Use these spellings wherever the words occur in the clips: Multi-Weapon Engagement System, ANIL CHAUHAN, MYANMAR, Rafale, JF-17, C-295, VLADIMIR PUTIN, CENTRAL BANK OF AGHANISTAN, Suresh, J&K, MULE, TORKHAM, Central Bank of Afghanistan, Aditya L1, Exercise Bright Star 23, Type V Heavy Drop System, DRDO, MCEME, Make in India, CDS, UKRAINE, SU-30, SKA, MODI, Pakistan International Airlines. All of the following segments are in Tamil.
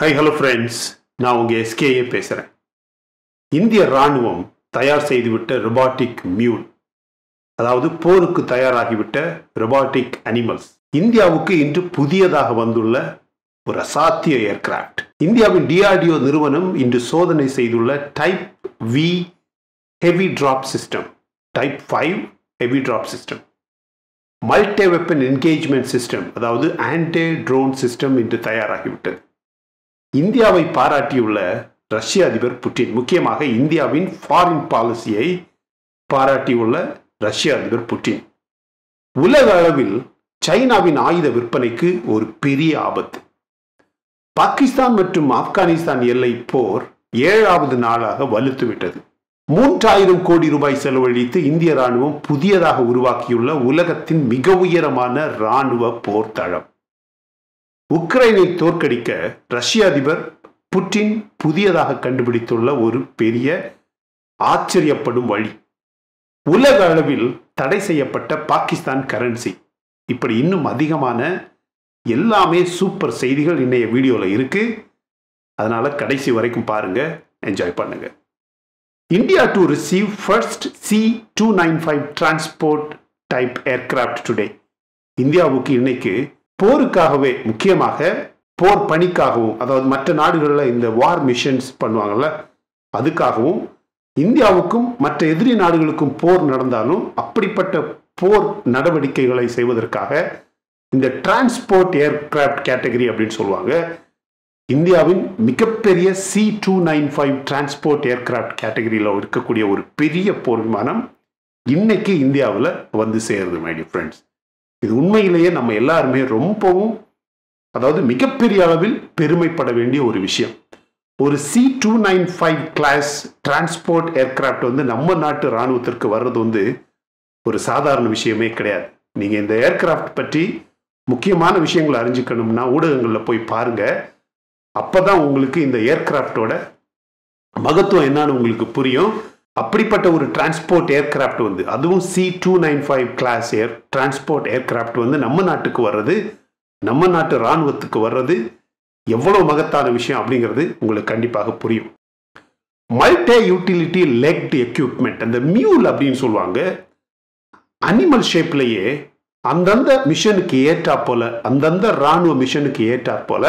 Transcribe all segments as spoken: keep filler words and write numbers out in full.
Hi, hello friends. Now we S K A Pesara. India Ranwam Tayar Saidivita robotic mule. Adavadu Porukku Tayaragivita robotic animals. India Vuku into Pudiyadaga Vandulla or Asathiya aircraft. India with D R D O Niruvanam into Sodhanai Seidulla Type V Heavy Drop System. Type five Heavy Drop System. Multi-Weapon Engagement System. Adavadu anti-drone system into Tayaragivita. இந்தியாவை பாராட்டியுள்ள ரஷ்ய அதிபர் புட்டின் முக்கியமாக இந்தியாவின் ஃபாரின் பாலிசியை பாராட்டியுள்ள ரஷ்ய அதிபர் புட்டின் உலக அளவில் சைனாவின் ஆயுத விற்பனைக்கு ஒரு பெரிய ஆபத்து பாகிஸ்தான் மற்றும் ஆப்கானிஸ்தான் எல்லை போர் ஏழாவது நாளாக வலுத்துவிட்டது மூன்றாயிரம் கோடி ரூபாய் செலவழித்து இந்திய ராணுவம் புதியதாக உருவாக்கியுள்ள உலகத்தின் மிக உயரமான ராணுவ போர் தளம் உக்ரைனை தோற்கடிக்க ரஷ்ய அதிபர் புட்டின் புதியதாக கண்டுபிடித்துள்ள ஒரு பெரிய ஆச்சரியப்படும் வழி உலக அளவில் தடை செய்யப்பட்ட பாகிஸ்தான் கரன்சி இப்படி இன்னும் அதிகமான எல்லாமே சூப்பர் செய்திகள் இன்னைய வீடியோல இருக்கு அதனால கடைசி வரைக்கும் பாருங்க என்ஜாய் பண்ணுங்க India to receive first C two ninety-five transport type aircraft today இந்தியாவுக்கு இன்னைக்கு போருக்காகவே முக்கியமாக போர் பணிக்காகவும் அதாவது மற்ற நாடுகளில் இந்த வார் மிஷன்ஸ் பண்ணுவாங்கல்ல அதுக்காகவும் இந்தியாவுக்கும் மற்ற எதிரி நாடுகளுக்கும் போர் நடந்தாலும் அப்படிப்பட்ட போர் நடவடிக்கைகளை செய்வதற்காக இந்த டிரான்ஸ்போர்ட் ஏர்கிராஃப்ட் கேட்டகரி அப்படின்னு சொல்லுவாங்க இந்தியாவின் மிகப்பெரிய C two ninety-five transport aircraft கேட்டகரியில் இருக்கக்கூடிய ஒரு பெரிய போர் விமானம் இன்னைக்கு இந்தியாவில் வந்து சேருது மை டியர் ஃப்ரெண்ட்ஸ் இது உண்மையிலேயே நம்ம எல்லாருமே ரொம்பவும் அதாவது மிகப்பெரிய அளவில் பெருமைப்பட வேண்டிய ஒரு விஷயம் ஒரு C two ninety-five class transport aircraft வந்து நம்ம நாட்டு ராணுவத்திற்கு வர்றது வந்து ஒரு சாதாரண விஷயமே கிடையாது நீங்க இந்த ஏர்கிராஃப்ட் பற்றி முக்கியமான விஷயங்களை அறிஞ்சிக்கணும்னா ஊடகங்கள்ல போய் பாருங்க அப்பதான் உங்களுக்கு இந்த ஏர்கிராஃப்டோட மகத்துவம் என்னன்னு உங்களுக்கு புரியும் அப்படிப்பட்ட ஒரு டிரான்ஸ்போர்ட் ஏர்கிராஃப்ட் வந்து அதுவும் C two ninety-five class air transport aircraft வந்து நம்ம நாட்டுக்கு வர்றது நம்ம நாட்டு ராணுவத்துக்கு வர்றது எவ்வளவு மகத்தான விஷயம் அப்படிங்கிறது உங்களுக்கு கண்டிப்பாக புரியும் மல்டி யூட்டிலிட்டி லெக்ட் எக்யூப்மெண்ட் அந்த மியூல் அப்படின்னு சொல்லுவாங்க அனிமல் ஷேப்லயே அந்தந்த மிஷனுக்கு ஏற்றா போல அந்தந்த ராணுவ மிஷனுக்கு ஏற்றா போல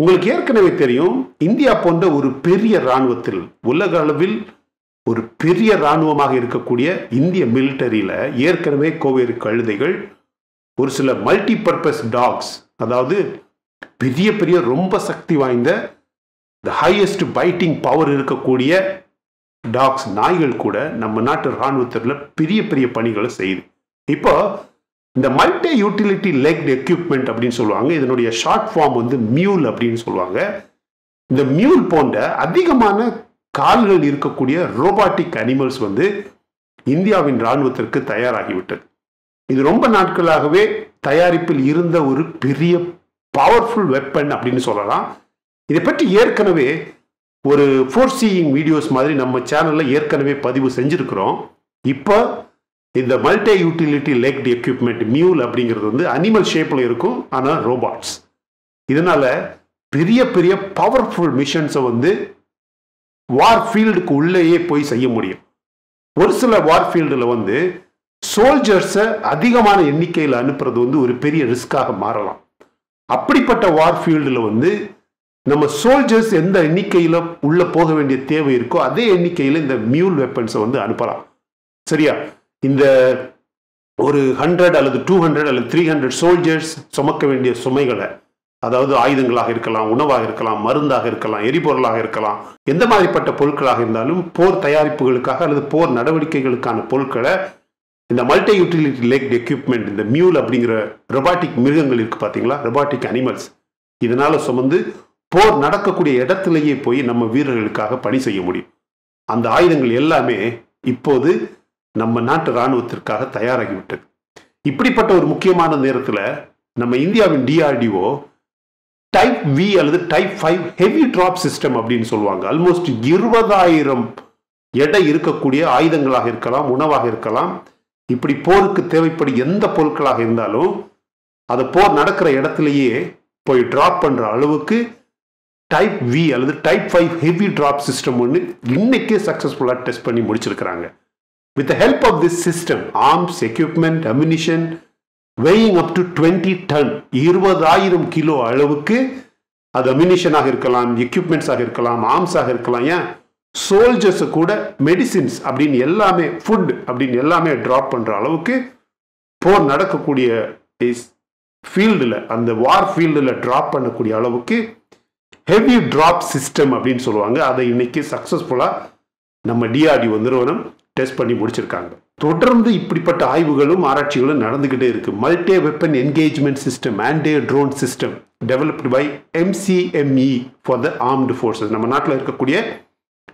உங்களுக்கு ஏற்கனவே தெரியும் இந்தியா போன்ற ஒரு பெரிய ராணுவத்தில் உலக அளவில் ஒரு பெரிய ராணுவமாக இருக்கக்கூடிய இந்திய மிலிட்டரியில ஏற்கனவே கோவேறு கழுதைகள் ஒரு சில மல்டி பர்பஸ் டாக்ஸ் அதாவது பெரிய பெரிய ரொம்ப சக்தி வாய்ந்த the highest biting power இருக்கக்கூடிய டாக்ஸ் நாய்கள் கூட நம்ம நாட்டு ராணுவத்துல பெரிய பெரிய பணிகளை செய்யுது இப்போ இந்த மல்டி யூட்டிலிட்டி லெக்ட் எக்யூப்மெண்ட் அப்படின்னு சொல்லுவாங்க இதனுடைய ஷார்ட் ஃபார்ம் வந்து மியூல் அப்படின்னு சொல்லுவாங்க இந்த மியூல் போன்ற அதிகமான கால்கள் இருக்கக்கூடிய ரோபாட்டிக் அனிமல்ஸ் வந்து இந்தியாவின் ராணுவத்திற்கு தயாராகிவிட்டது இது ரொம்ப நாட்களாகவே தயாரிப்பில் இருந்த ஒரு பெரிய பவர்ஃபுல் வெப்பன் அப்படின்னு சொல்லலாம் இதை பற்றி ஏற்கனவே ஒரு ஃபோர் சீயிங் வீடியோஸ் மாதிரி நம்ம சேனல்ல ஏற்கனவே பதிவு செஞ்சிருக்கிறோம் இப்போ இந்த multi utility legged equipment mule அப்படிங்கிறது வந்து அனிமல் ஷேப்ல இருக்கும் ஆனால் ரோபாட்ஸ் இதனால பெரிய பெரிய பவர்ஃபுல் மிஷன்ஸை வந்து வார்ஃபீல்டுக்கு உள்ளேயே போய் செய்ய முடியும் ஒரு சில வார்ஃபீல்டில் வந்து சோல்ஜர்ஸை அதிகமான எண்ணிக்கையில் அனுப்புறது வந்து ஒரு பெரிய ரிஸ்காக மாறலாம் அப்படிப்பட்ட வார்ஃபீல்டில் வந்து நம்ம சோல்ஜர்ஸ் எந்த எண்ணிக்கையில் உள்ளே போக வேண்டிய தேவை இருக்கோ அதே எண்ணிக்கையில் இந்த மியூல் வெப்பன்ஸை வந்து அனுப்பலாம் சரியா இந்த ஒரு ஹண்ட்ரட் அல்லது டூ ஹண்ட்ரட் அல்லது த்ரீ ஹண்ட்ரட் சோல்ஜர்ஸ் சுமக்க வேண்டிய சுமைகளை அதாவது ஆயுதங்களாக இருக்கலாம் உணவாக இருக்கலாம் மருந்தாக இருக்கலாம் எரிபொருளாக இருக்கலாம் எந்த மாதிரிப்பட்ட பொருட்களாக இருந்தாலும் போர் தயாரிப்புகளுக்காக அல்லது போர் நடவடிக்கைகளுக்கான பொருட்களை இந்த மல்டி யூட்டிலிட்டி லெக்ட் எக்யூப்மெண்ட் இந்த மியூல் அப்படிங்கிற ரொபாட்டிக் மிருகங்கள் இருக்கு பார்த்தீங்களா ரொபாட்டிக் அனிமல்ஸ் இதனால சுமந்து போர் நடக்கக்கூடிய இடத்திலேயே போய் நம்ம வீரர்களுக்காக பணி செய்ய முடியும் அந்த ஆயுதங்கள் எல்லாமே இப்போது நம்ம நாட்டு இராணுவத்திற்காக தயாராகிவிட்டது இப்படிப்பட்ட ஒரு முக்கியமான நேரத்தில் நம்ம இந்தியாவின் டிஆர்டிஓ டைப் வி அல்லது type five heavy drop system அப்படின்னு சொல்லுவாங்க ஆல்மோஸ்ட் இருபதாயிரம் எடை இருக்கக்கூடிய ஆயுதங்களாக இருக்கலாம், உணவாக இருக்கலாம், இப்படி போருக்கு தேவைப்படும் எந்த பொருட்களாக இருந்தாலும் அது போர் நடக்கிற இடத்துலையே போய் ட்ராப் பண்ணுற அளவுக்கு டைப் வி அல்லது type five heavy drop system ஒன்று இன்னைக்கே சக்ஸஸ்ஃபுல்லாக டெஸ்ட் பண்ணி முடிச்சிருக்கிறாங்க. With the help of this system, arms, equipment, ammunition, weighing up to twenty ton, இருபதாயிரம் கிலோ அளவுக்கு, அது ammunition ஆக இருக்கலாம், equipments ஆக இருக்கலாம், arms ஆக இருக்கலாம், ஏன் soldiers கூட medicines அப்படின்னு எல்லாமே, food அப்படின்னு எல்லாமே drop பண்ற அளவுக்கு போர் நடக்கக்கூடிய ஃபீல்டில், அந்த வார் ஃபீல்டில் drop பண்ணக்கூடிய அளவுக்கு heavy drop system அப்படின்னு சொல்லுவாங்க. அதை இன்னைக்கு சக்சஸ்ஃபுல்லாக நம்ம D R D O நிறுவனம் டெஸ்ட் பண்ணி முடிச்சிருக்காங்க. தொடர்ந்து இப்படிப்பட்ட ஆய்வுகளும் ஆராய்ச்சிகளும் நடந்துகிட்டே இருக்கு. Multi weapon engagement system and air drone system developed by MCME for the armed forces. நம்ம நாட்டில் இருக்கக்கூடிய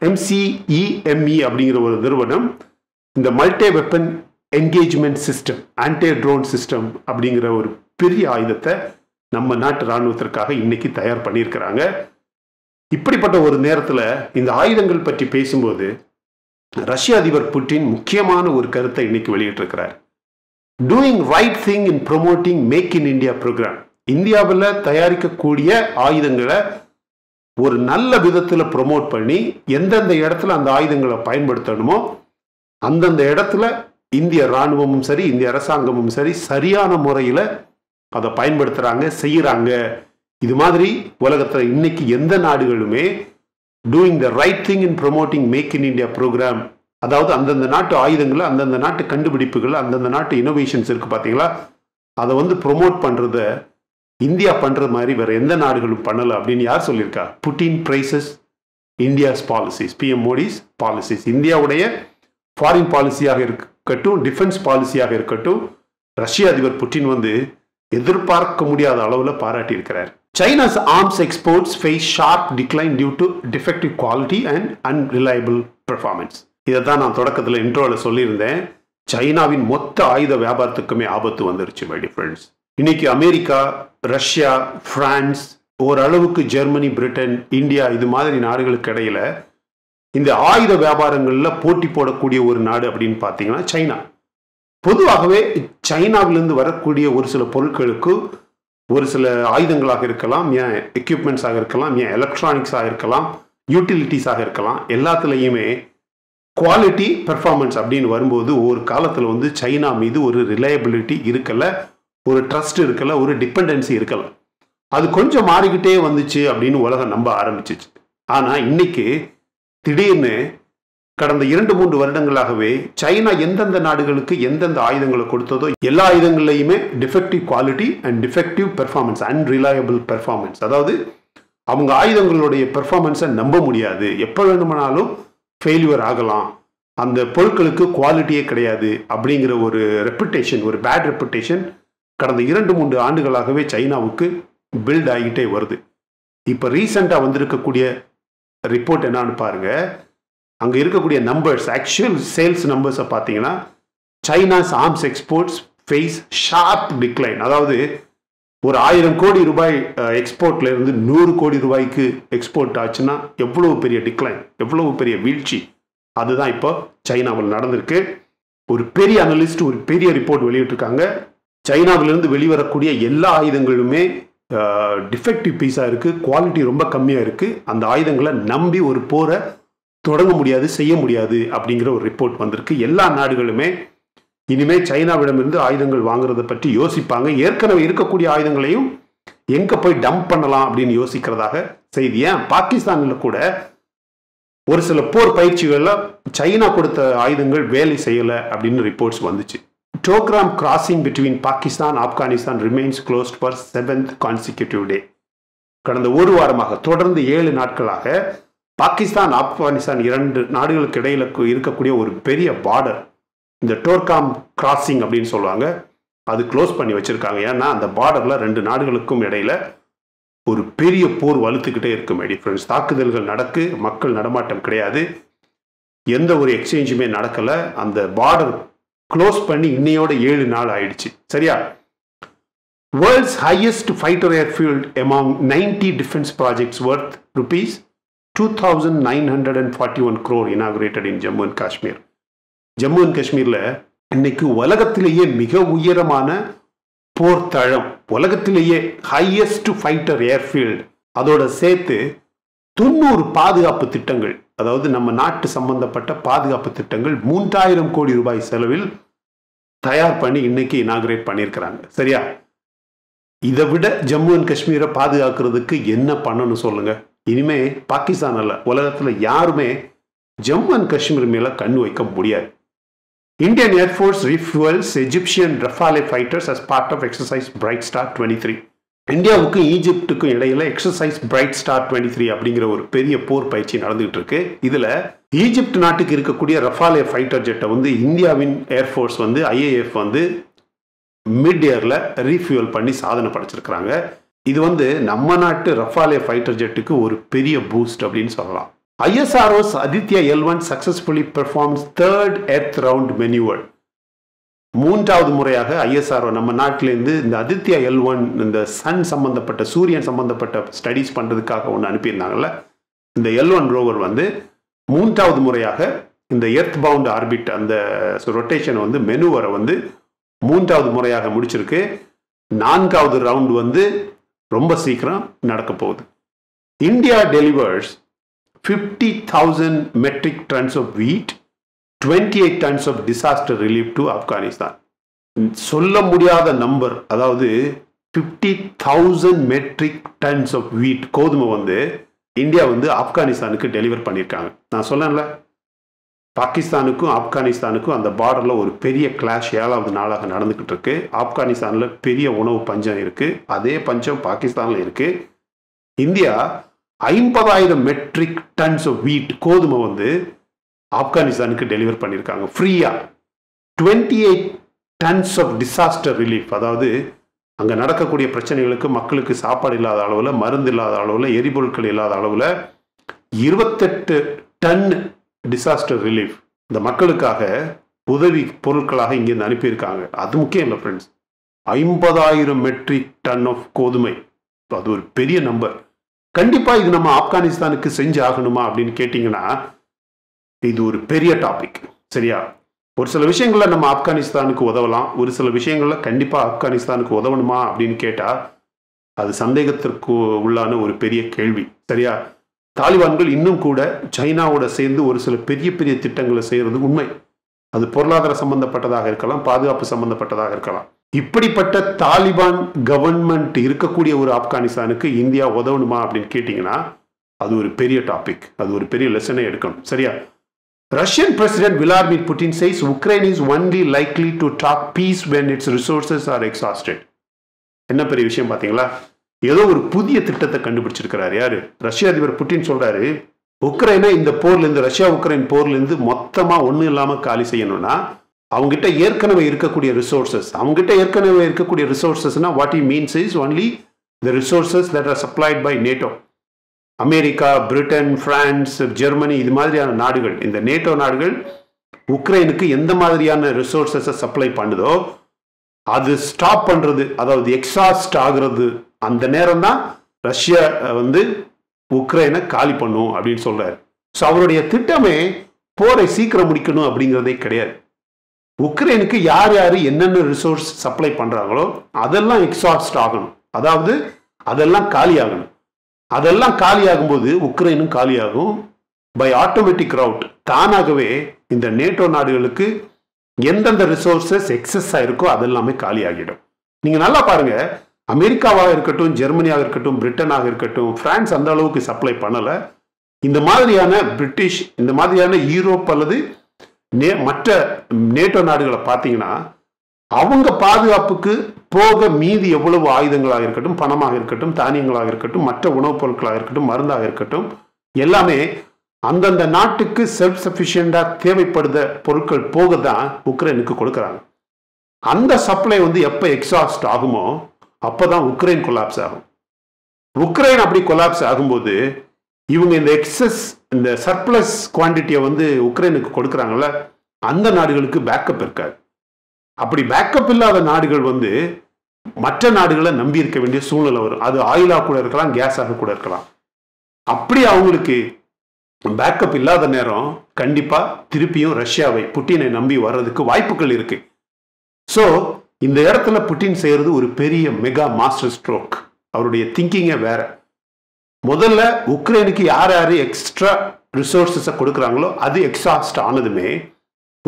எம்சிஇஎம்இ அப்படிங்கிற ஒரு நிறுவனம் இந்த multi weapon engagement system and air drone system அப்படிங்கிற ஒரு பெரிய ஆயுதத்தை நம்ம நாட்டு இராணுவத்திற்காக இன்னைக்கு தயார் பண்ணியிருக்கிறாங்க. இப்படிப்பட்ட ஒரு நேரத்தில் இந்த ஆயுதங்கள் பற்றி பேசும்போது ரஷ்ய அதிபர் புட்டின் முக்கியமான ஒரு கருத்தை இன்னைக்கு வெளியிட்டிருக்கிறார். Doing right thing in promoting make in India program. இந்தியாவில் தயாரிக்கக்கூடிய ஆயுதங்களை ஒரு நல்ல விதத்தில் ப்ரொமோட் பண்ணி எந்தெந்த இடத்துல அந்த ஆயுதங்களை பயன்படுத்தணுமோ அந்தந்த இடத்துல இந்திய இராணுவமும் சரி இந்திய அரசாங்கமும் சரி சரியான முறையில் அதை பயன்படுத்துகிறாங்க, செய்கிறாங்க. இது மாதிரி உலகத்தில் இன்னைக்கு எந்த நாடுகளுமே doing the right thing in promoting Make in India program, அதாவது அந்தந்த நாட்டு ஆயுதங்கள் அந்தந்த நாட்டு கண்டுபிடிப்புகள் அந்தந்த நாட்டு இனோவேஷன்ஸ் இருக்குது பார்த்தீங்களா, அதை வந்து ப்ரொமோட் பண்ணுறத இந்தியா பண்ணுற மாதிரி வேறு எந்த நாடுகளும் பண்ணலை அப்படின்னு யார் சொல்லியிருக்கா? Putin praises India's policies, PM Modi's policies. இந்தியாவுடைய ஃபாரின் பாலிசியாக இருக்கட்டும், டிஃபென்ஸ் பாலிசியாக இருக்கட்டும், ரஷ்ய அதிபர் புட்டின் வந்து எதிர்பார்க்க முடியாத அளவில் பாராட்டியிருக்கிறார். China's arms exports face sharp decline due to defective quality and unreliable performance. இதை தான் நான் தொடக்கத்தில் இன்ட்ரோவில் சொல்லியிருந்தேன். சைனாவின் மொத்த ஆயுத வியாபாரத்துக்குமே ஆபத்து வந்துருச்சு my dear friends. இன்னைக்கு அமெரிக்கா, ரஷ்யா, பிரான்ஸ், ஓரளவுக்கு ஜெர்மனி, பிரிட்டன், இந்தியா இது மாதிரி நாடுகளுக்கு இடையில இந்த ஆயுத வியாபாரங்களில் போட்டி போடக்கூடிய ஒரு நாடு அப்படின்னு பார்த்தீங்கன்னா சைனா. பொதுவாகவே சைனாவிலிருந்து வரக்கூடிய ஒரு சில பொருட்களுக்கு ஒரு சில ஆயுதங்களாக இருக்கலாம், ஏன் எக்யூப்மெண்ட்ஸாக இருக்கலாம், ஏன் எலக்ட்ரானிக்ஸாக இருக்கலாம், யூட்டிலிட்டிஸாக இருக்கலாம், எல்லாத்துலேயுமே குவாலிட்டி பெர்ஃபார்மன்ஸ் அப்படின்னு வரும்போது ஒரு காலத்தில் வந்து சைனா மீது ஒரு ரிலையபிலிட்டி இருக்கலை, ஒரு ட்ரஸ்ட் இருக்கலை, ஒரு டிபெண்டன்சி இருக்கலை. அது கொஞ்சம் மாறிக்கிட்டே வந்துச்சு அப்படின்னு உலகம் நம்ப ஆரம்பிச்சிச்சு. ஆனால் இன்னைக்கு திடீர்னு கடந்த இரண்டு மூன்று வருடங்களாகவே சைனா எந்தெந்த நாடுகளுக்கு எந்தெந்த ஆயுதங்களை கொடுத்ததோ எல்லா ஆயுதங்கள்லையுமே defective quality and defective performance, unreliable performance. அதாவது அவங்க ஆயுதங்களுடைய பெர்ஃபார்மன்ஸை நம்ப முடியாது, எப்போ வேணுமானாலும் ஃபெயில்யூர் ஆகலாம், அந்த பொருட்களுக்கு குவாலிட்டியே கிடையாது அப்படிங்கிற ஒரு ரெப்புடேஷன், ஒரு பேட் ரெப்புடேஷன் கடந்த இரண்டு மூன்று ஆண்டுகளாகவே சைனாவுக்கு பில்ட் ஆகிட்டே வருது. இப்போ ரீசெண்டாக வந்திருக்கக்கூடிய ரிப்போர்ட் என்னான்னு பாருங்கள். அங்கே இருக்கக்கூடிய நம்பர்ஸ், ஆக்சுவல் சேல்ஸ் நம்பர்ஸை பார்த்தீங்கன்னா China's arms exports face sharp decline. அதாவது ஒரு ஆயிரம் கோடி ரூபாய் எக்ஸ்போர்ட்ல இருந்து நூறு கோடி ரூபாய்க்கு எக்ஸ்போர்ட் ஆச்சுன்னா எவ்வளவு பெரிய டிக்ளைன், எவ்வளவு பெரிய வீழ்ச்சி, அதுதான் இப்போ சைனாவில் நடந்திருக்கு. ஒரு பெரிய அனலிஸ்ட் ஒரு பெரிய ரிப்போர்ட் வெளியிட்டிருக்காங்க. சைனாவிலிருந்து வெளிவரக்கூடிய எல்லா ஆயுதங்களுமே டிஃபெக்டிவ் பீஸாக இருக்குது, குவாலிட்டி ரொம்ப கம்மியாக இருக்குது, அந்த ஆயுதங்களை நம்பி ஒரு போரை தொடங்க முடியாது, செய்ய முடியாது அப்படிங்கிற ஒரு ரிப்போர்ட் வந்திருக்கு. எல்லா நாடுகளுமே இனிமேல் சைனாவிடமிருந்து ஆயுதங்கள் வாங்குறதை பற்றி யோசிப்பாங்க. ஏற்கனவே இருக்கக்கூடிய ஆயுதங்களையும் எங்கே போய் டம்ப் பண்ணலாம் அப்படின்னு யோசிக்கிறதாக செய்தி. ஏன் பாகிஸ்தானில் கூட ஒரு சில போர் பயிற்சிகளில் சைனா கொடுத்த ஆயுதங்கள் வேலை செய்யலை அப்படின்னு ரிப்போர்ட்ஸ் வந்துச்சு. Torkham crossing between Pakistan Afghanistan remains closed for seventh consecutive day. கடந்த ஒரு வாரமாக தொடர்ந்து ஏழு நாட்களாக பாகிஸ்தான் ஆப்கானிஸ்தான் இரண்டு நாடுகளுக்கு இடையில இருக்கக்கூடிய ஒரு பெரிய பார்டர், இந்த டோர்காம் கிராசிங் அப்படின்னு சொல்லுவாங்க, அது க்ளோஸ் பண்ணி வச்சுருக்காங்க. ஏன்னா அந்த பார்டரில் ரெண்டு நாடுகளுக்கும் இடையில ஒரு பெரிய போர் வலுத்துக்கிட்டே இருக்கும் மை ஃப்ரெண்ட்ஸ். தாக்குதல்கள் நடக்கு, மக்கள் நடமாட்டம் கிடையாது, எந்த ஒரு எக்ஸ்சேஞ்சுமே நடக்கலை. அந்த பார்டர் க்ளோஸ் பண்ணி இன்னையோட ஏழு நாள் ஆயிடுச்சு. சரியா? World's highest fighter airfield among ninety defence projects worth rupees two thousand nine hundred forty-one crore inaugurated in Jammu and Kashmir. Jammu and Kashmir இன்னைக்கு உலகத்திலேயே மிக உயரமான போர் தளம், உலகத்திலேயே ஹையஸ்ட் ஃபைட்டர் ஏர்ஃபீல்டு, அதோட சேர்த்து தொண்ணூறு பாதுகாப்பு திட்டங்கள், அதாவது நம்ம நாட்டு சம்பந்தப்பட்ட பாதுகாப்பு திட்டங்கள் மூன்றாயிரம் கோடி ரூபாய் செலவில் தயார் பண்ணி இன்னைக்கு இனாகிரேட் பண்ணியிருக்கிறாங்க. சரியா? இதை விட ஜம்மு அண்ட் காஷ்மீரை பாதுகாக்கிறதுக்கு என்ன பண்ணணும் சொல்லுங்க. இனிமே பாகிஸ்தான் அல்ல, உலகத்தில் யாருமே ஜம்மு அண்ட் காஷ்மீர் மேலே கண் வைக்க முடியாது. Indian Air Force refuels Egyptian Rafale fighters as part of Exercise Bright Star twenty-three. இந்தியாவுக்கும் ஈஜிப்டுக்கும் இடையில exercise Bright Star twenty three அப்படிங்கிற ஒரு பெரிய போர் பயிற்சி நடந்துகிட்டு இருக்கு. இதுல ஈஜிப்ட் நாட்டுக்கு இருக்கக்கூடிய ரஃபாலே ஃபைட்டர் ஜெட்டை வந்து இந்தியாவின் ஏர்ஃபோர்ஸ் வந்து ஐஏஎஃப் வந்து மிட் ஏர்ல ரீஃபியூல் பண்ணி சாதனை படைச்சிருக்கிறாங்க. இது வந்து நம்ம நாட்டு ரஃபாலே ஃபைட்டர் ஜெட்டுக்கு ஒரு பெரிய பூஸ்ட் அப்படின்னு சொல்லலாம். I S R O's Aditya L one successfully performs third earth round maneuver. மூன்றாவது முறையாக ஐஎஸ்ஆர்ஓ நம்ம நாட்டிலேருந்து இந்த அதித்யா எல் ஒன் இந்த சன் சம்பந்தப்பட்ட சூரியன் சம்பந்தப்பட்ட ஸ்டடீஸ் பண்ணுறதுக்காக ஒன்று அனுப்பியிருந்தாங்கல்ல, இந்த எல் ஒன் ரோவர் வந்து மூன்றாவது முறையாக இந்த எர்த் பவுண்ட் ஆர்பிட் அந்த ரொட்டேஷன் வந்து மெனுவரை வந்து மூன்றாவது முறையாக முடிச்சிருக்கு. நான்காவது ரவுண்ட் வந்து ரொம்ப சீக்கிரம் நடக்க போகுது. India delivers fifty thousand metric tons of wheat, twenty-eight tons of disaster relief to Afghanistan. சொல்ல முடியாத நம்பர், அதாவது fifty thousand metric tons of wheat கோதுமை வந்து இந்தியா வந்து ஆப்கானிஸ்தானுக்கு டெலிவர் பண்ணியிருக்காங்க. நான் சொன்னேன்ல, பாகிஸ்தானுக்கும் ஆப்கானிஸ்தானுக்கும் அந்த பார்டரில் ஒரு பெரிய கிளாஷ் ஏழாவது நாளாக நடந்துக்கிட்டு இருக்கு. ஆப்கானிஸ்தானில் பெரிய உணவு பஞ்சம் இருக்கு, அதே பஞ்சம் பாகிஸ்தானில் இருக்கு. இந்தியா ஐம்பதாயிரம் மெட்ரிக் டன்ஸ் ஆஃப் வீட் கோதுமை வந்து ஆப்கானிஸ்தானுக்கு டெலிவர் பண்ணியிருக்காங்க ஃப்ரீயா. Twenty eight tons of disaster relief, அதாவது அங்கே நடக்கக்கூடிய பிரச்சனைகளுக்கு மக்களுக்கு சாப்பாடு இல்லாத அளவில், மருந்து இல்லாத அளவில், எரிபொருட்கள் இல்லாத அளவில் இருபத்தெட்டு டன் டிசாஸ்டர் ரிலீஃப் இந்த மக்களுக்காக உதவி பொருட்களாக இங்கேருந்து அனுப்பியிருக்காங்க. அது முக்கியம் இல்லை ஃப்ரெண்ட்ஸ், ஐம்பதாயிரம் மெட்ரிக் டன் ஆஃப் கோதுமை, அது ஒரு பெரிய நம்பர். கண்டிப்பாக இது நம்ம ஆப்கானிஸ்தானுக்கு செஞ்சு ஆகணுமா அப்படின்னு கேட்டிங்கன்னா இது ஒரு பெரிய டாபிக். சரியா? ஒரு சில விஷயங்களில் நம்ம ஆப்கானிஸ்தானுக்கு உதவலாம், ஒரு சில விஷயங்களில் கண்டிப்பாக ஆப்கானிஸ்தானுக்கு உதவணுமா அப்படின்னு கேட்டால் அது சந்தேகத்திற்கு உள்ளான ஒரு பெரிய கேள்வி. சரியா? தாலிபான்கள் இன்னும் கூட சைனாவோட சேர்ந்து ஒரு சில பெரிய பெரிய திட்டங்களை செய்கிறது உண்மை. அது பொருளாதார சம்பந்தப்பட்டதாக இருக்கலாம், பாதுகாப்பு சம்பந்தப்பட்டதாக இருக்கலாம். இப்படிப்பட்ட தாலிபான் கவர்மெண்ட் இருக்கக்கூடிய ஒரு ஆப்கானிஸ்தானுக்கு இந்தியா உதவணுமா அப்படின்னு கேட்டிங்கன்னா அது ஒரு பெரிய டாபிக், அது ஒரு பெரிய லெசனை எடுக்கணும். சரியா? Russian president Vladimir Putin says Ukraine is only likely to talk peace when its resources are exhausted. என்ன பெரிய விஷயம் பார்த்தீங்களா? ஏதோ ஒரு புதிய திட்டத்தை கண்டுபிடிச்சிருக்கிறார் யாரு? ரஷ்ய அதிபர் புட்டின் சொல்றாரு, உக்ரைனை இந்த போர்லேருந்து, ரஷ்யா உக்ரைன் போர்லேருந்து மொத்தமாக ஒன்றும் இல்லாமல் காலி செய்யணும்னா அவங்ககிட்ட ஏற்கனவே இருக்கக்கூடிய ரிசோர்ஸஸ், அவங்ககிட்ட ஏற்கனவே இருக்கக்கூடிய ரிசோர்ஸஸ்னா what he means is only the resources that are supplied by NATO. America, Britain, France, Germany இது மாதிரியான நாடுகள், இந்த நேட்டோ நாடுகள் உக்ரைனுக்கு எந்த மாதிரியான ரிசோர்ஸஸை சப்ளை பண்ணுதோ அது ஸ்டாப் பண்ணுறது, அதாவது எக்ஸாஸ்ட் ஆகிறது, அந்த நேரம் தான் ரஷ்யா வந்து உக்ரைனை காலி பண்ணும் அப்படின்னு சொல்கிறார். ஸோ அவருடைய திட்டமே போரை சீக்கிரம் முடிக்கணும் அப்படிங்கிறதே கிடையாது. உக்ரைனுக்கு யார் யார் என்னென்ன ரிசோர்ஸ் சப்ளை பண்ணுறாங்களோ அதெல்லாம் எக்ஸாஸ்ட் ஆகணும், அதாவது அதெல்லாம் காலியாகணும். அதெல்லாம் காலியாகும்போது உக்ரைனும் காலியாகும். பை ஆட்டோமேட்டிக் ரவுட் தானாகவே இந்த நேட்டோ நாடுகளுக்கு எந்தெந்த ரிசோர்ஸஸ் எக்ஸஸ் ஆகிருக்கோ அதெல்லாமே காலியாகிடும். நீங்கள் நல்லா பாருங்கள், அமெரிக்காவாக இருக்கட்டும், ஜெர்மனியாக இருக்கட்டும், பிரிட்டனாக இருக்கட்டும், பிரான்ஸ் அந்த அளவுக்கு சப்ளை பண்ணலை. இந்த மாதிரியான பிரிட்டிஷ், இந்த மாதிரியான யூரோப் அல்லது நே மற்ற நேட்டோ நாடுகளை பார்த்தீங்கன்னா அவங்க பாதுகாப்புக்கு போக மீதி எவ்வளவு ஆயுதங்களாக இருக்கட்டும், பணமாக இருக்கட்டும், தானியங்களாக இருக்கட்டும், மற்ற உணவுப் பொருட்களாக இருக்கட்டும், மருந்தாக இருக்கட்டும், எல்லாமே அந்தந்த நாட்டுக்கு செல்ஃப் சஃபிஷியண்டாக தேவைப்படுத பொருட்கள் போக தான் உக்ரைனுக்கு கொடுக்குறாங்க. அந்த சப்ளை வந்து எப்போ எக்ஸாஸ்ட் ஆகுமோ அப்போ தான் உக்ரைன் கொலாப்ஸ் ஆகும். உக்ரைன் அப்படி கொலாப்ஸ் ஆகும்போது இவங்க இந்த எக்ஸஸ், இந்த சர்ப்ளஸ் குவான்டிட்டியை வந்து உக்ரைனுக்கு கொடுக்குறாங்கல்ல, அந்த நாடுகளுக்கு பேக்கப் இருக்காது. அப்படி பேக்கப் இல்லாத நாடுகள் வந்து மற்ற நாடுகளை நம்பி இருக்க வேண்டிய சூழ்நிலை வரும். அது ஆயிலாக கூட இருக்கலாம், கேஸாக கூட இருக்கலாம். அப்படி அவங்களுக்கு பேக்கப் இல்லாத நேரம் கண்டிப்பா திருப்பியும் ரஷ்யாவை புட்டினை நம்பி வர்றதுக்கு வாய்ப்புகள் இருக்கு. ஸோ இந்த இடத்துல புட்டின் செய்யறது ஒரு பெரிய மெகா மாஸ்டர் ஸ்ட்ரோக். அவருடைய திங்கிங்கே வேற. முதல்ல உக்ரைனுக்கு யார் யார் எக்ஸ்ட்ரா ரிசோர்ஸஸை கொடுக்குறாங்களோ அது எக்ஸாஸ்ட் ஆனதுமே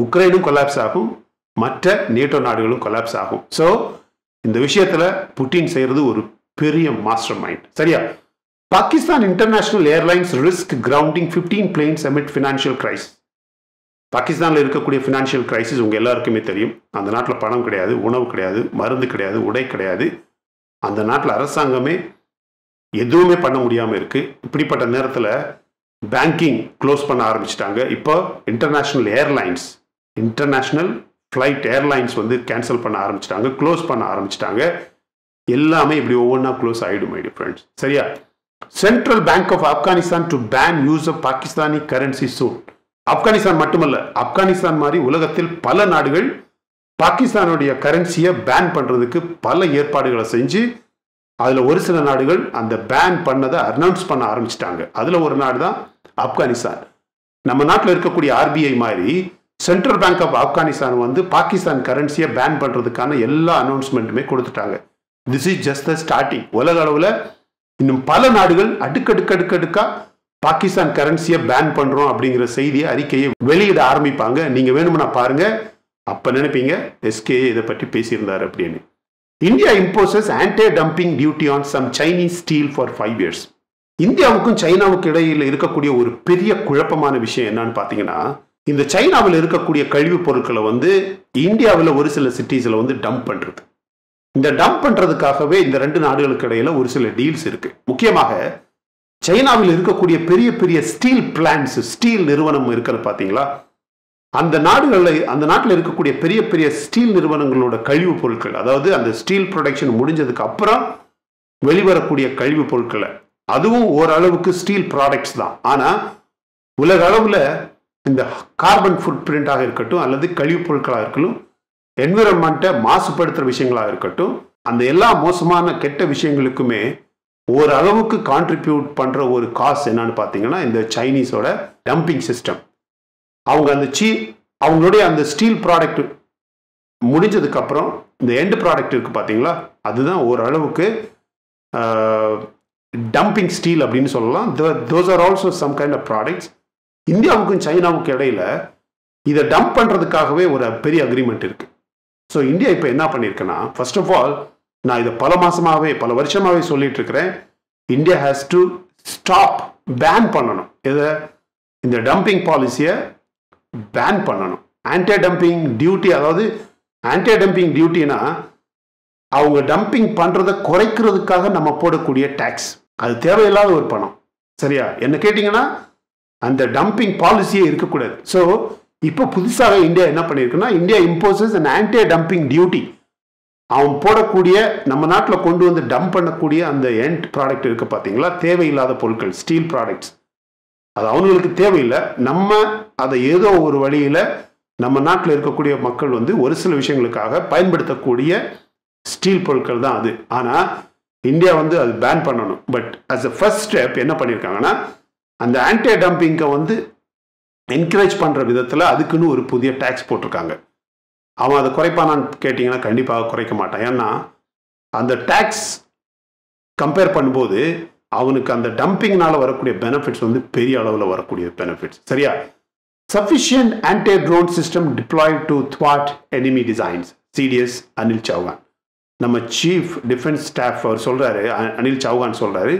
உக்ரைனும் கொலாப்ஸ் ஆகும், மற்ற நேட்டோ நாடுகளும் கொலாப்ஸ் ஆகும். ஸோ இந்த விஷயத்துல புட்டின் செய்யறது ஒரு பெரிய மாஸ்டர் மைண்ட், சரியா? Pakistan International Airlines risk grounding fifteen planes amid financial crisis. பாகிஸ்தானில் இருக்கக்கூடிய ஃபினான்ஷியல் கிரைசிஸ் உங்கள் எல்லாருக்குமே தெரியும். அந்த நாட்டில் பணம் கிடையாது, உணவு கிடையாது, மருந்து கிடையாது, உடை கிடையாது. அந்த நாட்டில் அரசாங்கமே எதுவுமே பண்ண முடியாமல் இருக்குது. இப்படிப்பட்ட நேரத்தில் பேங்கிங் க்ளோஸ் பண்ண ஆரம்பிச்சிட்டாங்க. இப்போ international airlines international flight airlines வந்து கேன்சல் பண்ண ஆரம்பிச்சிட்டாங்க, க்ளோஸ் பண்ண ஆரம்பிச்சிட்டாங்க. எல்லாமே இப்படி ஒவ்வொன்றா க்ளோஸ் ஆகிடும் மை டியர் ஃப்ரெண்ட்ஸ், சரியா? Central Bank of Afghanistan to ban use of Pakistani currency soon. Afghanistan மட்டுமல்ல, ஆப்கானிஸ்தான் மாதிரி உலகத்தில் பல நாடுகள் பாகிஸ்தானுடைய கரன்சியை பேன் பண்றதுக்கு பல ஏற்பாடுகளை செஞ்சு அதுல ஒரு சில நாடுகள் அந்த பேன் பண்ணதை அனௌன்ஸ் பண்ண ஆரம்பிச்சிட்டாங்க. அதுல ஒரு நாடு தான் ஆப்கானிஸ்தான். நம்ம நாட்டில் இருக்கக்கூடிய ஆர்பிஐ மாதிரி சென்ட்ரல் பேங்க் ஆஃப் ஆப்கானிஸ்தான் வந்து பாகிஸ்தான் கரன்சியை பேன் பண்றதுக்கான எல்லா அனௌன்ஸ்மெண்ட்டுமே கொடுத்துட்டாங்க. This is just the starting. உலக அளவில் இன்னும் பல நாடுகள் அடுக்கடுக்கடுக்கடுக்கா பாகிஸ்தான் கரன்சியை பேன் பண்றோம் அப்படிங்கிற செய்தியை அறிக்கையை வெளியிட ஆரம்பிப்பாங்க. நீங்க வேணும்னா பாருங்க, அப்ப நினைப்பீங்க எஸ்கே இதை பற்றி பேசியிருந்தார் அப்படின்னு. India imposes anti dumping duty on some Chinese steel for five years. இந்தியாவுக்கும் சைனாவுக்கும் இடையில் இருக்கக்கூடிய ஒரு பெரிய குழப்பமான விஷயம் என்னன்னு பார்த்தீங்கன்னா, இந்த சைனாவில் இருக்கக்கூடிய கழிவுப் பொருட்களை வந்து இந்தியாவில் ஒரு சில சிட்டிஸில் வந்து டம்ப் பண்றது. இந்த டம்ப் பண்றதுக்காகவே இந்த ரெண்டு நாடுகளுக்கு இடையில ஒரு சில டீல்ஸ் இருக்கு. முக்கியமாக சைனாவில் இருக்கக்கூடிய பெரிய பெரிய ஸ்டீல் பிளான்ட்ஸ், ஸ்டீல் நிறுவனம் இருக்கிறது பாத்தீங்களா, அந்த நாடுகளில் அந்த நாட்டில் இருக்கக்கூடிய பெரிய பெரிய ஸ்டீல் நிறுவனங்களோட கழிவுப் பொருட்கள், அதாவது அந்த ஸ்டீல் ப்ரொடக்ஷன் முடிஞ்சதுக்கு அப்புறம் வெளிவரக்கூடிய கழிவுப் பொருட்களை, அதுவும் ஓரளவுக்கு ஸ்டீல் ப்ராடக்ட்ஸ் தான். ஆனா உலக அளவுல இந்த கார்பன் ஃபுட் பிரிண்டாக இருக்கட்டும் அல்லது கழிவுப் பொருட்களாக இருக்கட்டும், என்விரான்மெண்ட்டை மாசுபடுத்துகிற விஷயங்களாக இருக்கட்டும், அந்த எல்லா மோசமான கெட்ட விஷயங்களுக்குமே ஓரளவுக்கு கான்ட்ரிபியூட் பண்ணுற ஒரு காசு என்னன்னு பார்த்தீங்கன்னா இந்த சைனீஸோட டம்பிங் சிஸ்டம். அவங்க அந்த சீ அவங்களுடைய அந்த ஸ்டீல் ப்ராடக்ட் முடிஞ்சதுக்கப்புறம் இந்த எண்டு ப்ராடக்ட் இருக்குது பார்த்தீங்களா, அதுதான் ஓரளவுக்கு டம்பிங் ஸ்டீல் அப்படின்னு சொல்லலாம். Those are also some kind of products. இந்தியாவுக்கும் சைனாவுக்கும் இடையில இதை டம்ப் பண்ணுறதுக்காகவே ஒரு பெரிய அக்ரிமெண்ட் இருக்குது. ஸோ இந்தியா இப்போ என்ன பண்ணியிருக்கேன்னா, ஃபர்ஸ்ட் ஆஃப் ஆல் நான் இதை பல மாசமாகவே பல வருஷமாகவே சொல்லிட்டு இருக்கிறேன், India has to stop ban பண்ணணும், இதை இந்த டம்பிங் பாலிசியை பேன் பண்ணணும். ஆன்டி டம்பிங் டியூட்டி, அதாவது ஆன்டி டம்பிங் டியூட்டினா அவங்க டம்பிங் பண்ணுறதை குறைக்கிறதுக்காக நம்ம போடக்கூடிய டேக்ஸ், அது தேவையில்லாத ஒரு பணம், சரியா? என்ன கேட்டிங்கன்னா அந்த டம்பிங் பாலிசியே இருக்கக்கூடாது. ஸோ இப்போ புதுசாக இந்தியா என்ன பண்ணியிருக்குன்னா, India imposes and anti dumping duty. அவன் போடக்கூடிய நம்ம நாட்டில் கொண்டு வந்து டம்ப் பண்ணக்கூடிய அந்த எண்ட் ப்ராடக்ட் இருக்கு பார்த்தீங்களா, தேவையில்லாத பொருட்கள் ஸ்டீல் ப்ராடக்ட்ஸ், அது அவங்களுக்கு தேவையில்லை. நம்ம அதை ஏதோ ஒரு வழியில் நம்ம நாட்டில் இருக்கக்கூடிய மக்கள் வந்து ஒரு சில விஷயங்களுக்காக பயன்படுத்தக்கூடிய ஸ்டீல் பொருட்கள் தான் அது. ஆனால் இந்தியா வந்து அது பேன் பண்ணணும். But as a first step என்ன பண்ணியிருக்காங்கன்னா, அந்த ஆன்டி டம்பிங்கை வந்து என்கரேஜ் பண்ணுற விதத்தில் அதுக்குன்னு ஒரு புதிய டேக்ஸ் போட்டிருக்காங்க. அவன் அதை குறைப்பானான்னு கேட்டிங்கன்னா கண்டிப்பாக குறைக்க மாட்டான். ஏன்னா அந்த டேக்ஸ் கம்பேர் பண்ணும்போது அவனுக்கு அந்த டம்பிங்னால் வரக்கூடிய பெனிஃபிட்ஸ் வந்து பெரிய அளவில் வரக்கூடிய பெனிஃபிட்ஸ், சரியா? Sufficient anti drone system deploy to த்வாட் enemy designs, CDS Anil Chauhan. நம்ம சீஃப் டிஃபென்ஸ் ஸ்டாஃப் அவர் சொல்கிறாரு, அனில் சௌஹான் சொல்கிறாரு,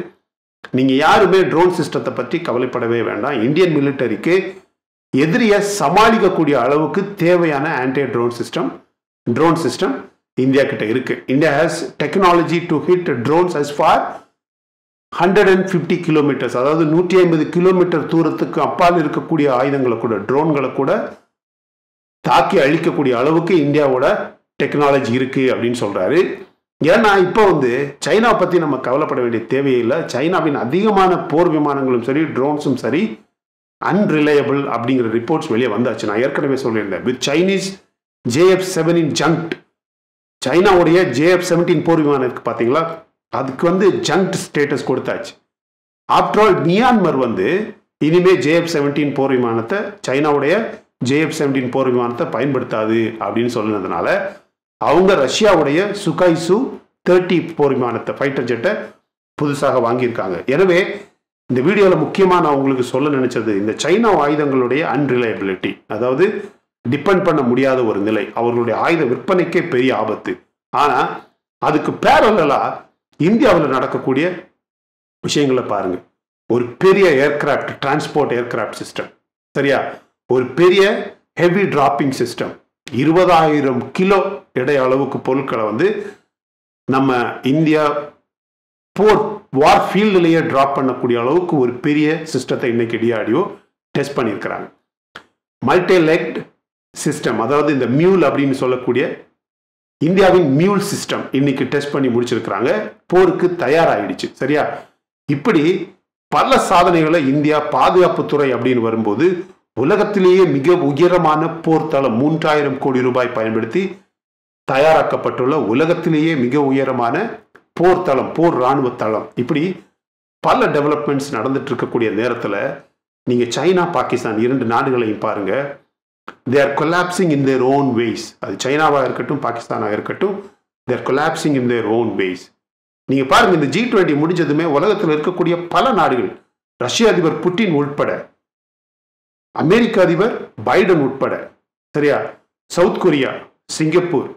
நீங்கள் யாருமே ட்ரோன் சிஸ்டத்தை பற்றி கவலைப்படவே வேண்டாம், இந்தியன் மிலிட்டரிக்கு எதிரியை சமாளிக்கக்கூடிய அளவுக்கு தேவையான anti drone system drone system India கிட்ட இருக்கு. India has technology to hit drones as far hundred and fifty kilometres, அதாவது நூற்றி ஐம்பது கிலோமீட்டர் தூரத்துக்கு அப்பால் இருக்கக்கூடிய ஆயுதங்களை கூட ட்ரோன்களை கூட தாக்கி அழிக்கக்கூடிய அளவுக்கு இந்தியாவோட டெக்னாலஜி இருக்கு அப்படின்னு சொல்றாரு. ஏன்னா இப்போ வந்து சைனா பற்றி நம்ம கவலைப்பட வேண்டிய தேவையில்லை. சைனாவின் அதிகமான போர் விமானங்களும் சரி ட்ரோன்ஸும் சரி அன்ரிலையபிள் அப்படிங்கிற ரிப்போர்ட்ஸ் வெளியே வந்தாச்சு. நான் ஏற்கனவே சொல்லியிருந்தேன், with Chinese J F seventeen junked, சைனாவுடைய ஜே எஃப் செவன்டீன் போர் விமானம் இருக்குது பார்த்தீங்களா, அதுக்கு வந்து ஜங்க்ட் ஸ்டேட்டஸ் கொடுத்தாச்சு. ஆஃப்டர் ஆல் மியான்மர் வந்து இனிமே J F seventeen போர் விமானத்தை சைனாவுடைய J F seventeen போர் விமானத்தை பயன்படுத்தாது அப்படின்னு சொன்னதுனால அவங்க ரஷ்யாவுடைய S U thirty போர் விமானத்தை ஃபைட்டர் ஜெட்டை புதுசாக வாங்கியிருக்காங்க. எனவே இந்த வீடியோவில் முக்கியமாக நான் உங்களுக்கு சொல்ல நினைச்சது இந்த சைனா ஆயுதங்களுடைய அன்ரிலையபிலிட்டி, அதாவது டிபெண்ட் பண்ண முடியாத ஒரு நிலை, அவர்களுடைய ஆயுத விற்பனைக்கே பெரிய ஆபத்து. ஆனால் அதுக்கு பேரலா இந்தியாவில் நடக்கக்கூடிய விஷயங்களை பாருங்க. ஒரு பெரிய ஏர்கிராஃப்ட் டிரான்ஸ்போர்ட் ஏர்கிராஃப்ட் சிஸ்டம், சரியா, ஒரு பெரிய ஹெவி டிராப்பிங் சிஸ்டம், இருபதாயிரம் கிலோ எடை அளவுக்கு பொருட்களை வந்து நம்ம இந்தியா போர் வார் ஃபீல்டுலேயே டிராப் பண்ணக்கூடிய அளவுக்கு ஒரு பெரிய சிஸ்டத்தை இன்னைக்கு D R D O test பண்ணியிருக்கிறாங்க. மல்டி லெக்ட் சிஸ்டம், அதாவது இந்த மியூல் அப்படின்னு சொல்லக்கூடிய இந்தியாவின் மியூல் சிஸ்டம் இன்னைக்கு டெஸ்ட் பண்ணி முடிச்சிருக்கிறாங்க. போருக்கு தயாராகிடுச்சு, சரியா. இப்படி பல சாதனைகளை இந்தியா பாதுகாப்புத்துறை அப்படின்னு வரும்போது உலகத்திலேயே மிக உயரமான போர்த்தளம் மூன்றாயிரம் கோடி ரூபாய் பயன்படுத்தி தயாராக்கப்பட்டுள்ள உலகத்திலேயே மிக உயரமான போர்த்தளம், போர் இராணுவ தளம், இப்படி பல டெவலப்மெண்ட்ஸ் நடந்துட்டு இருக்கக்கூடிய நேரத்தில் நீங்கள் சைனா பாகிஸ்தான் இரண்டு நாடுகளையும் பாருங்க. They are collapsing in their own ways. அது சைனாவாக இருக்கட்டும் பாகிஸ்தானாக இருக்கட்டும், they are collapsing in their own ways. நீங்கள் பாருங்கள், இந்த ஜி டுவெண்ட்டி முடிஞ்சதுமே உலகத்தில் இருக்கக்கூடிய பல நாடுகள், ரஷ்ய அதிபர் புட்டின் உட்பட, அமெரிக்க அதிபர் பைடன் உட்பட, சரியா, சவுத் கொரியா, சிங்கப்பூர்,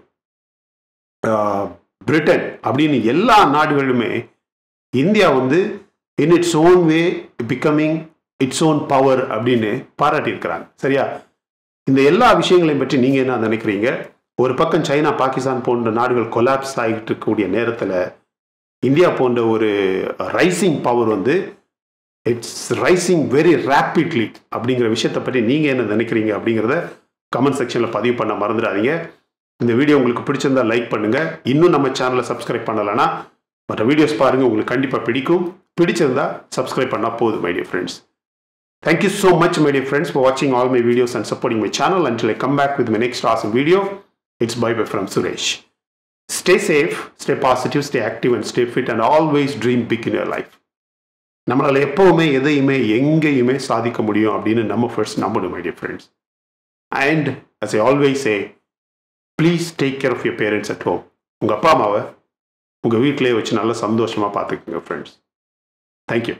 பிரிட்டன் அப்படின்னு எல்லா நாடுகளுமே இந்தியா வந்து in its own way becoming its own power அப்படின்னு பாராட்டியிருக்கிறாங்க, சரியா. இந்த எல்லா விஷயங்களையும் பற்றி நீங்கள் என்ன நினைக்கிறீங்க? ஒரு பக்கம் சைனா பாகிஸ்தான் போன்ற நாடுகள் கொலாப்ஸ் ஆகிட்டு இருக்கக்கூடிய நேரத்தில் இந்தியா போன்ற ஒரு ரைசிங் பவர் வந்து இட்ஸ் ரைசிங் வெரி ரேப்பிட்லி அப்படிங்கிற விஷயத்தை பற்றி நீங்கள் என்ன நினைக்கிறீங்க அப்படிங்கிறத கமெண்ட் செக்ஷனில் பதிவு பண்ண மறந்துடாதீங்க. இந்த வீடியோ உங்களுக்கு பிடிச்சிருந்தால் லைக் பண்ணுங்கள். இன்னும் நம்ம சேனலை சப்ஸ்கிரைப் பண்ணலைன்னா மற்ற வீடியோஸ் பாருங்கள், உங்களுக்கு கண்டிப்பாக பிடிக்கும். பிடிச்சிருந்தா சப்ஸ்கிரைப் பண்ணால் போதும். My dear friends, thank you so much my dear friends for watching all my videos and supporting my channel. Until I come back with my next awesome video, it's bye bye from Suresh. Stay safe, stay positive, stay active and stay fit, and always dream big in your life. நம்மளால எப்பவுமே எதையுமே எங்கேயுமே சாதிக்க முடியும் அப்படின்னு நம்ம first நம்பணும் my dear friends. And as I always say, please take care of your parents at home. உங்க அப்பா அம்மாவை உங்க வீட்டிலேயே வச்சு நல்லா சந்தோஷமா பார்த்துக்கோங்க friends. Thank you.